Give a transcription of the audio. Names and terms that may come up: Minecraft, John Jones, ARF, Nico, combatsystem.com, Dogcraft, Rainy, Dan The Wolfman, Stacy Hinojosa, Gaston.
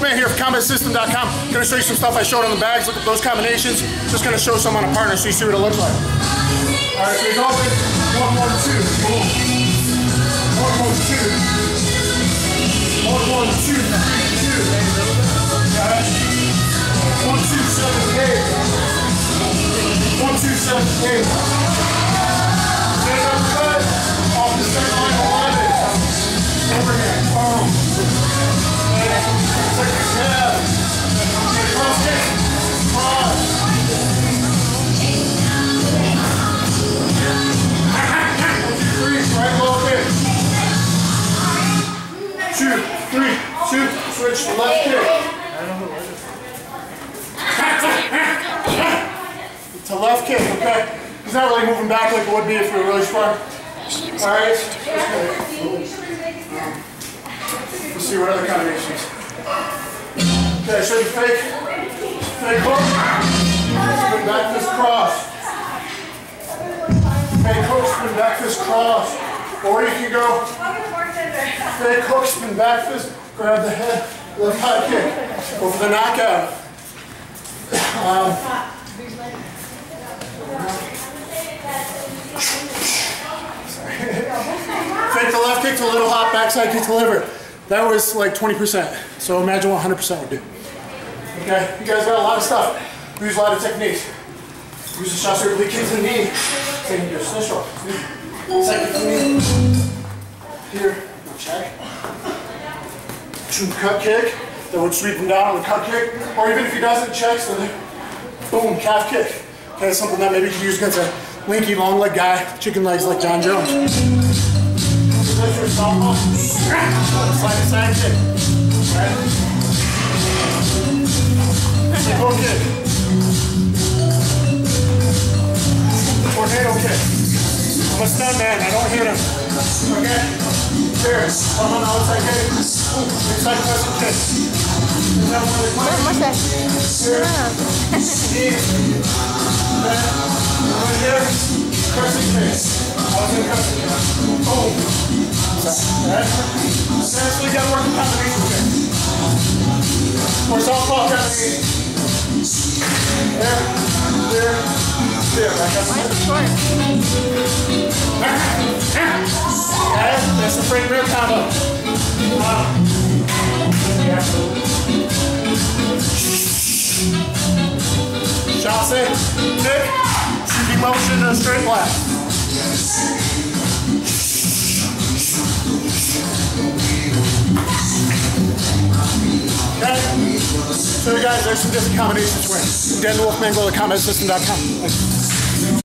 Wolfman here from combatsystem.com. Gonna show you some stuff I showed on the bags. Look at those combinations. Just gonna show some on a partner so you see what it looks like. All right, so you go with 1, 1, 2. Boom. 1, 1, 2. 1, 1, 2. 3, 2. Got it. 1, 2, 7, 8. 1, 2, 7, 8. Stand up good. Off the center line, 11. Overhand. Boom. Switch to left kick. To left kick, okay? He's not really moving back like it would be if we were really smart. Alright? Let's see what other combinations. Okay, so you fake hook. Spin back fist cross. Fake hook, spin back fist cross. Or you can go fake hook, spin back fist. Grab the head, left high kick, go for the knockout. Fake the left kick to a little hop, backside kick to liver. That was like 20%, so imagine what 100% would do. Okay, you guys got a lot of stuff. We use a lot of techniques. We use the shot circle, kick to the knee, taking your snitchel. Second to the knee, here, check. Cut kick that would sweep him down on the cut kick, or even if he doesn't check, so then boom, calf kick. Okay, that's something that maybe you can use against a lanky, long leg guy, chicken legs like John Jones. Slide side kick. Right? Hook kick. Tornado kick. I'm a stunt man, I don't hit him. Okay? There, come on, outside kick. Inside pressing kick. Pressing kick. Outside pressing kick. Boom. That's we got to work the combination kick. Or softball combination. There. That's the frame rear combo. Chelsea, kick, shooting motion and a straight left. Okay. So guys, there's some different combinations for it. Dan The Wolfman, go to combatsystem.com.